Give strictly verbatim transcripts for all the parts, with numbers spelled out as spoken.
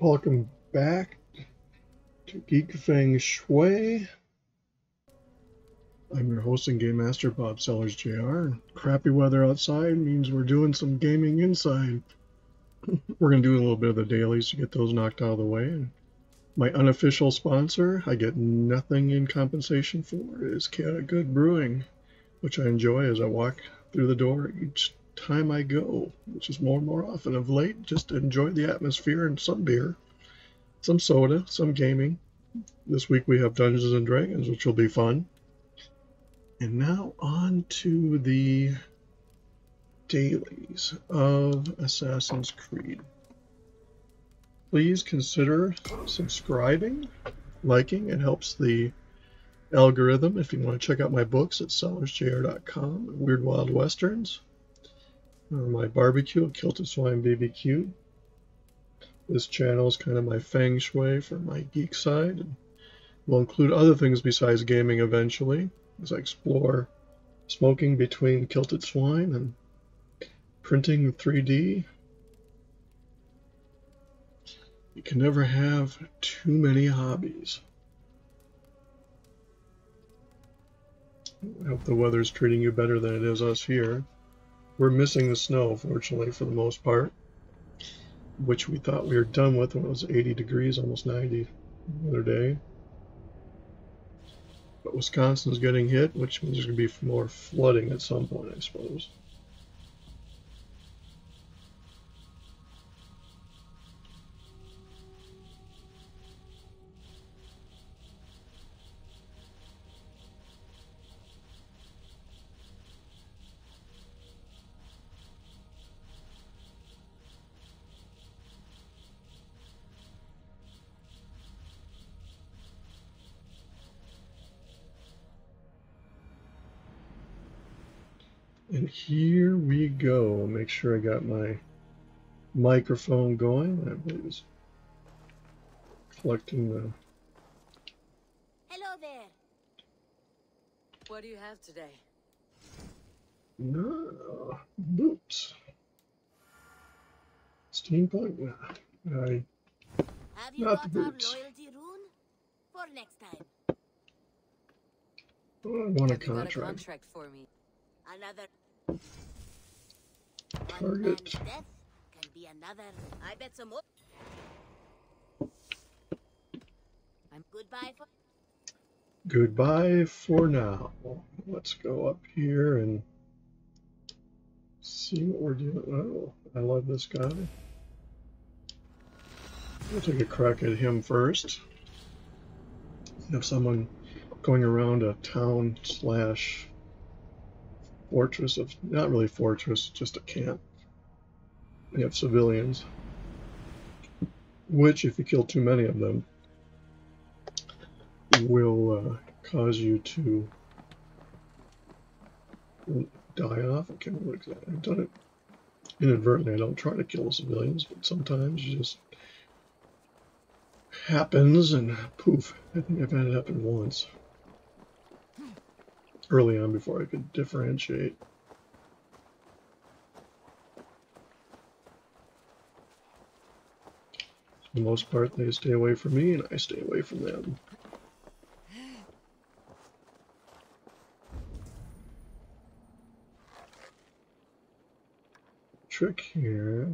Welcome back to Geek Feng Shui. I'm your host and game master, Bob Sellers J R. Crappy weather outside means we're doing some gaming inside. We're going to do a little bit of the dailies to get those knocked out of the way. And my unofficial sponsor, I get nothing in compensation for, is Chaotic Good Brewing, which I enjoy as I walk through the door each time I go, which is more and more often of late. Just enjoy the atmosphere and some beer, some soda, some gaming. This week we have Dungeons and Dragons, which will be fun. And now on to the dailies of Assassin's Creed. Please consider subscribing, liking. It helps the algorithm. If you want to check out my books at Sellers J R dot com, Weird Wild Westerns, or my barbecue, Kilted Swine B B Q. This channel is kind of my feng shui for my geek side, and will include other things besides gaming eventually, as I explore smoking between Kilted Swine and printing three D. You can never have too many hobbies. I hope the weather's treating you better than it is us here. We're missing the snow, fortunately, for the most part, which we thought we were done with when it was eighty degrees, almost ninety the other day. But Wisconsin's getting hit, which means there's going to be more flooding at some point, I suppose. And here we go. Make sure I got my microphone going. I believe it's collecting the... Hello there. What do you have today? No, boots. Steampunk. No, I... Have you got our loyalty rune for next time? Oh, I want a contract. You got a contract for me. Another. Target. Death can be another. I bet some more. I'm goodbye for Goodbye for now. Let's go up here and see what we're doing. Oh, I love this guy. We'll take a crack at him first. You have someone going around a town slash fortress of, not really fortress, just a camp. You have civilians, which if you kill too many of them will uh, cause you to die off. I can't remember exactly. I've done it inadvertently. I don't try to kill civilians, but sometimes it just happens and poof. I think I've had it happen once. Early on, before I could differentiate. For the most part, they stay away from me, and I stay away from them. Trick here.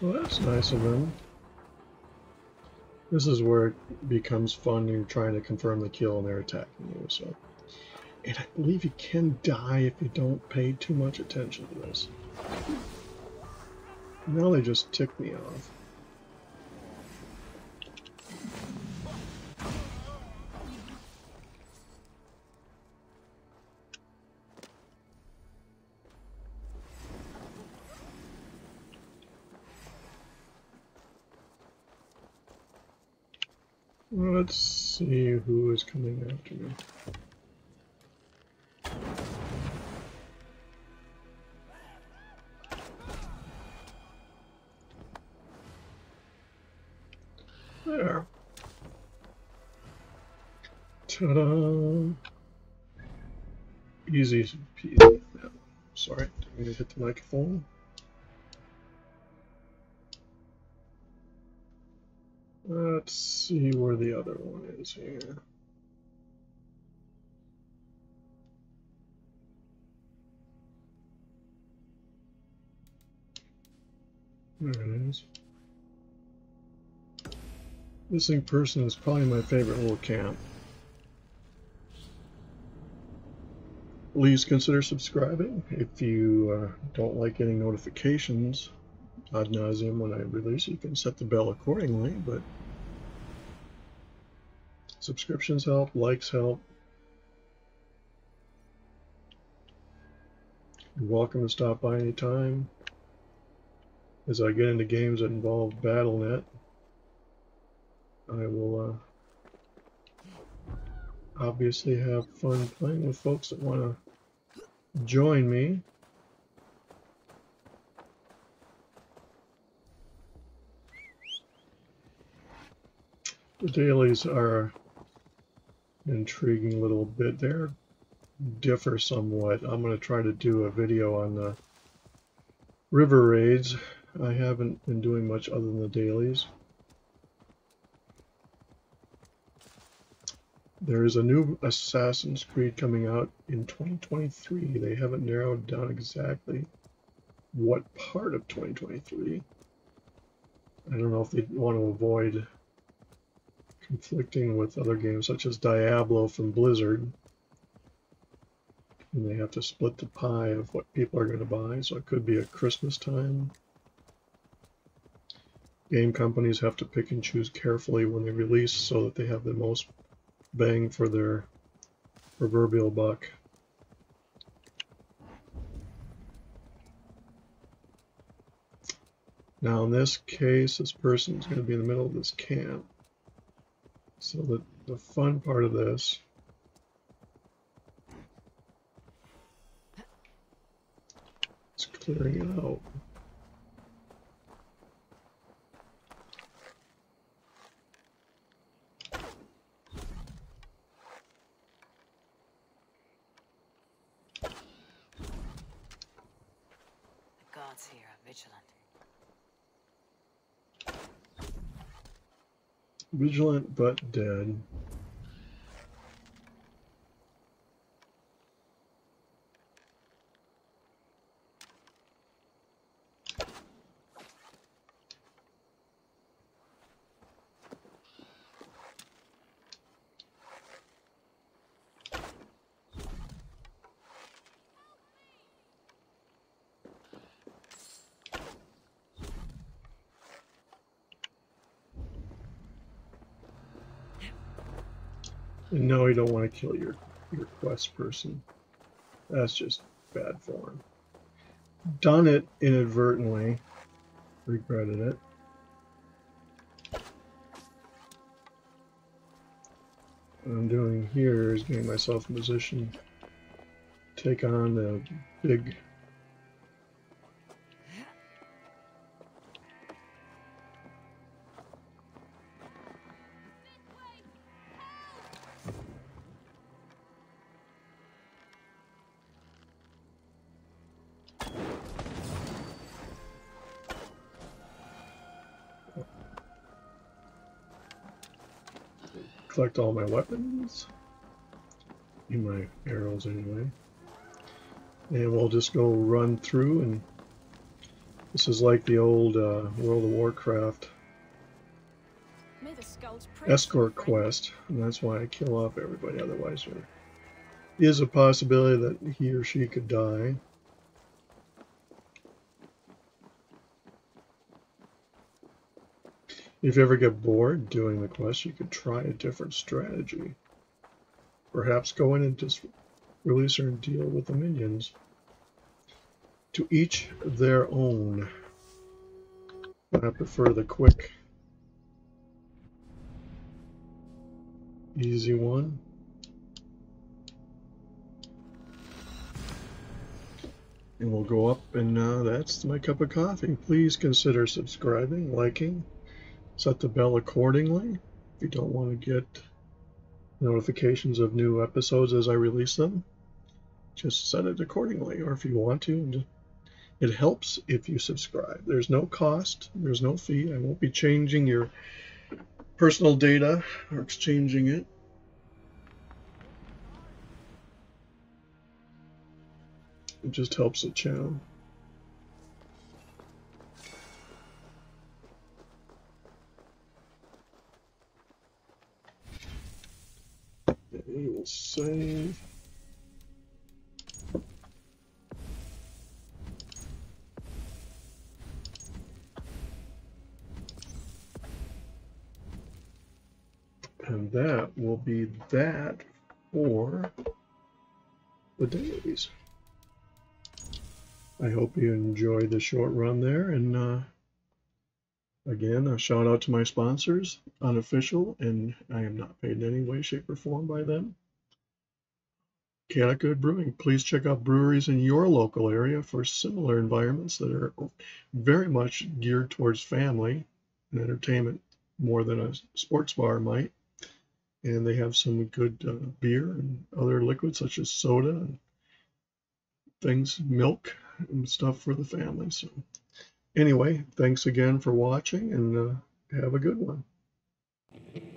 Well, that's nice of them. This is where it becomes fun. You're trying to confirm the kill and they're attacking you. So, and I believe you can die if you don't pay too much attention to this. Now they just tick me off. Let's see who is coming after me. There. Ta-da! Easy to pee. No, sorry, didn't mean to hit the microphone. Let's see where the other one is here. There it is. Missing person is probably my favorite little camp. Please consider subscribing if you uh, don't like getting notifications ad nauseum when I release. You can set the bell accordingly, but subscriptions help, likes help. You're welcome to stop by anytime as I get into games that involve Battle dot net. I will uh, obviously have fun playing with folks that want to join me. The dailies are an intriguing little bit. They differ somewhat. I'm going to try to do a video on the river raids. I haven't been doing much other than the dailies. There is a new Assassin's Creed coming out in twenty twenty-three. They haven't narrowed down exactly what part of twenty twenty-three. I don't know if they want to avoid conflicting with other games such as Diablo from Blizzard. And they have to split the pie of what people are going to buy, so it could be at Christmas time. Game companies have to pick and choose carefully when they release so that they have the most bang for their proverbial buck. Now in this case, this person is going to be in the middle of this camp. So the, the fun part of this is clearing it out. Vigilant but dead. And no, you don't want to kill your, your quest person. That's just bad form. Done it inadvertently. Regretted it. What I'm doing here is getting myself in position to take on the big collect all my weapons, and my arrows anyway, and we'll just go run through. And this is like the old uh, World of Warcraft escort quest, and that's why I kill off everybody. Otherwise there is a possibility that he or she could die. If you ever get bored doing the quest, you could try a different strategy. Perhaps go in and just release her and deal with the minions. To each their own. But I prefer the quick Easy one. And we'll go up, and uh, that's my cup of coffee. Please consider subscribing, liking, set the bell accordingly if you don't want to get notifications of new episodes as I release them. Just set it accordingly, or if you want to, it helps if you subscribe. There's no cost, there's no fee. I won't be changing your personal data or exchanging it. It just helps the channel. And we will save. And that will be that for the days. I hope you enjoy the short run there, and uh, again, a shout out to my sponsors, unofficial, and I am not paid in any way, shape, or form by them. Chaotic Good Brewing. Please check out breweries in your local area for similar environments that are very much geared towards family and entertainment more than a sports bar might. And they have some good uh, beer and other liquids such as soda and things, milk and stuff for the family. So anyway, thanks again for watching, and uh, have a good one.